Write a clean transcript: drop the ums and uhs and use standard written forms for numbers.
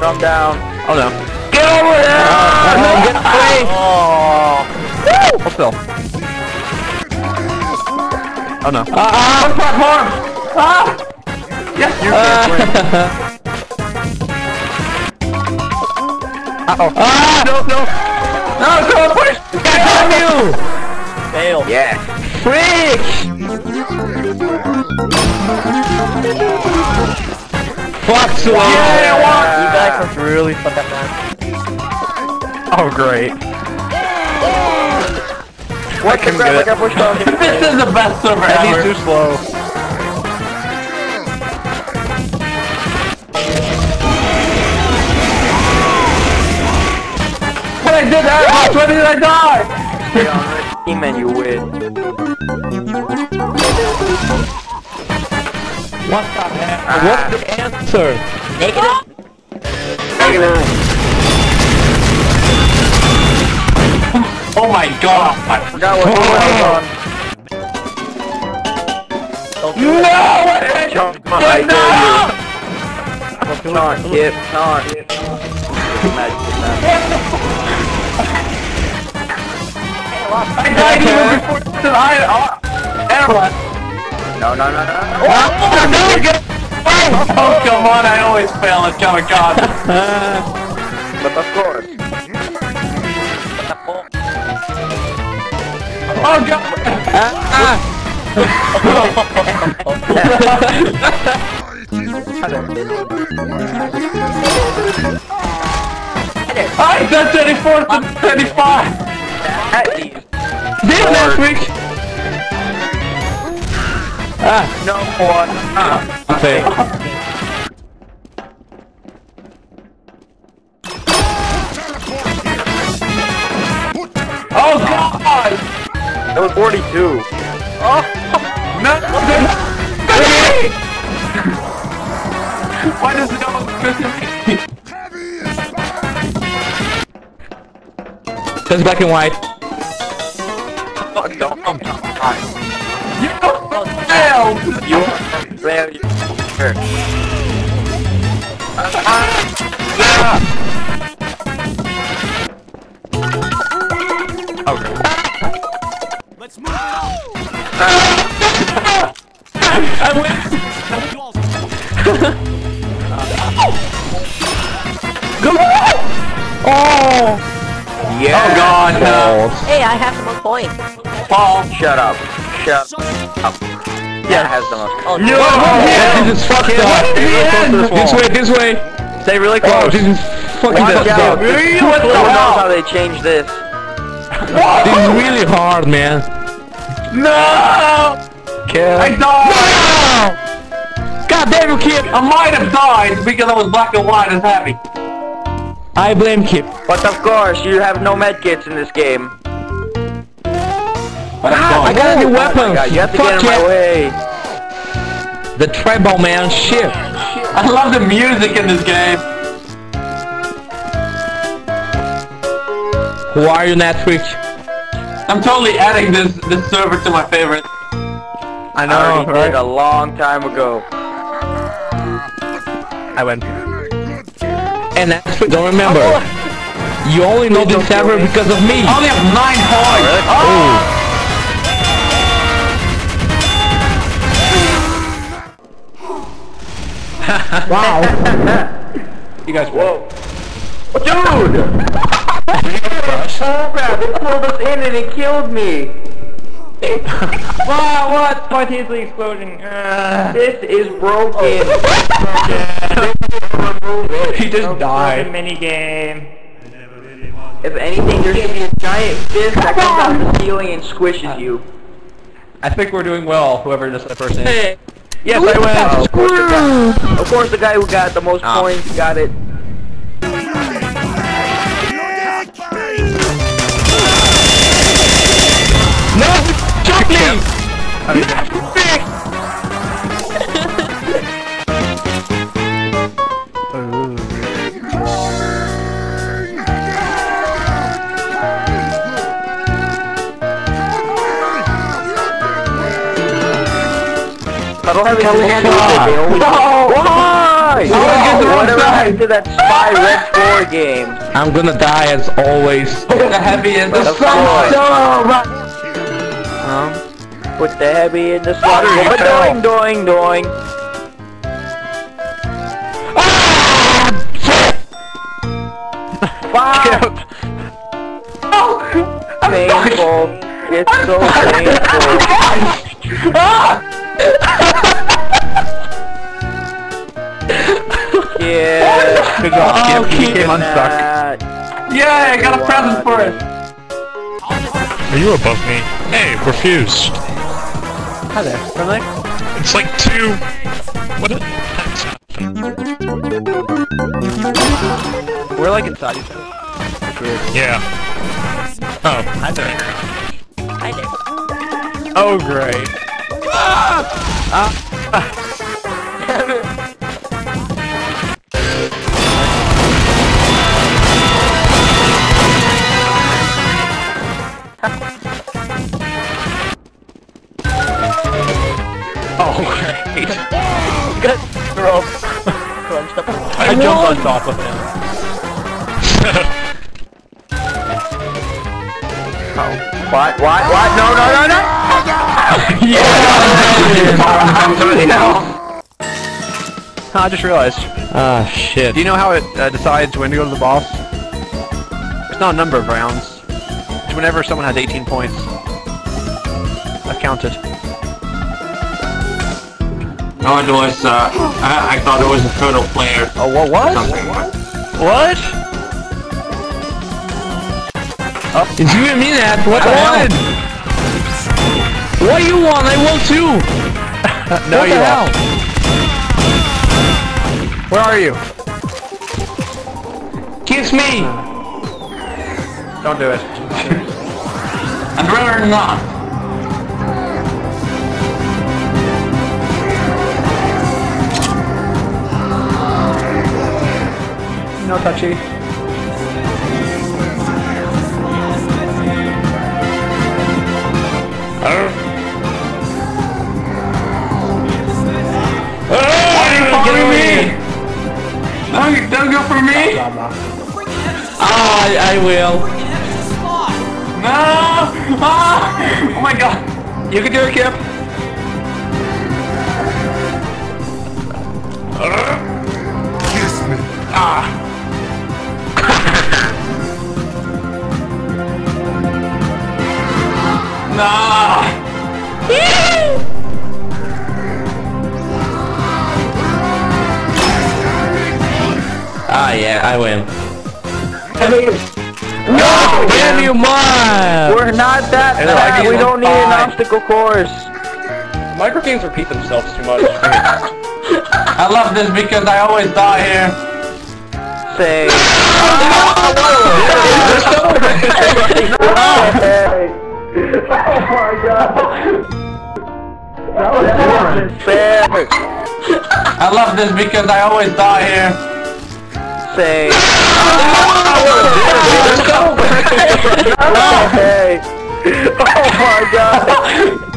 Come down. Oh no. Get over here! No, get away! Oh. What's Phil? Oh no. Platform! Yes, you can't. Uh oh. No, go push! I got you! Fail. Yeah. Freak! Fuck so wow. You guys are really fucked up, man. Oh great. What can grab like I pushed on? This is the best server ever. He's too slow. When I did that, when did I die? Man, you win. What the heck? What's the answer? Negative. Negative. Oh my god! I forgot what was on. No! No! Kip. I died even before this and No. Oh, come on, I always fail at Comic Con. But of course. Oh god! I said 34 to 35! Last week. No one. Okay. Oh god! That was 42. Oh no! Why does no one miss me? Just black and white. Let's move. I win. Go! Oh! Yeah. Oh God. No. Hey, I have the most points. Paul, shut up. Yeah, has the most. Oh, no! Yeah, just fucked up. This way. Stay really close. Jesus fucking up. What the hell? Knows how they changed this. This is really hard, man. No! Kill. I died! No! God damn you, Kip! I might have died because I was black and white and happy. I blame Kip. But of course, you have no medkits in this game. I got a new weapon! You have to get in my way! The tribal man, shit! I love the music in this game! Who are you, Netflix? I'm totally adding this server to my favorite. I know, I already did a long time ago. I went. And Netflix, don't remember. You only know this server because of me! I only have 9 points! Oh. Wow! You guys whoa! Dude! Oh crap! They pulled us in and it killed me! Wow! What? Spontaneously exploding! This is broken! He just died. Mini game. If anything, there should be a giant fist that comes out the ceiling and squishes you. I think we're doing well. Whoever this person is. Yes, I win! Of course the guy who got the most points got it. No! Jump me! I don't have any hands. Nice! Whatever to that Spy Red 4 game? I'm gonna die as always. Put the heavy in the slaughter. Doing, doing. Fuck! Oh, painful. It's so painful. Yeah. Good job, Kip. You came unstuck. Yeah, I got a present for it. Are you above me? Hey, refuse. Hi there, friendly. It's like two. What? We're like inside each other. Yeah. Oh, hi there. Hi there. Oh, great. Oh, great. Good throw. I jumped on top of him. What? No! Yeah! I just realized. Ah, shit. Do you know how it decides when to go to the boss? It's not a number of rounds. It's whenever someone has 18 points. I've counted. No, it was, I thought it was a total player. Oh, what? What? Did you even mean that? What one? What do you want? I want two! No, what the hell? Where are you? Kiss me! Don't do it. I'd rather not. No touchy. Don't go for me! I will. No! Ah! Oh my god! You can do it, Kip! Kiss me! Ah! Nah! Ah, yeah, I win. No! Damn you, man! We're not that bad. We don't need an obstacle course. Micro games repeat themselves too much. I love this because I always die here. Say. Oh my god! That was unfair. I love this because I always die here. Say. Oh my god!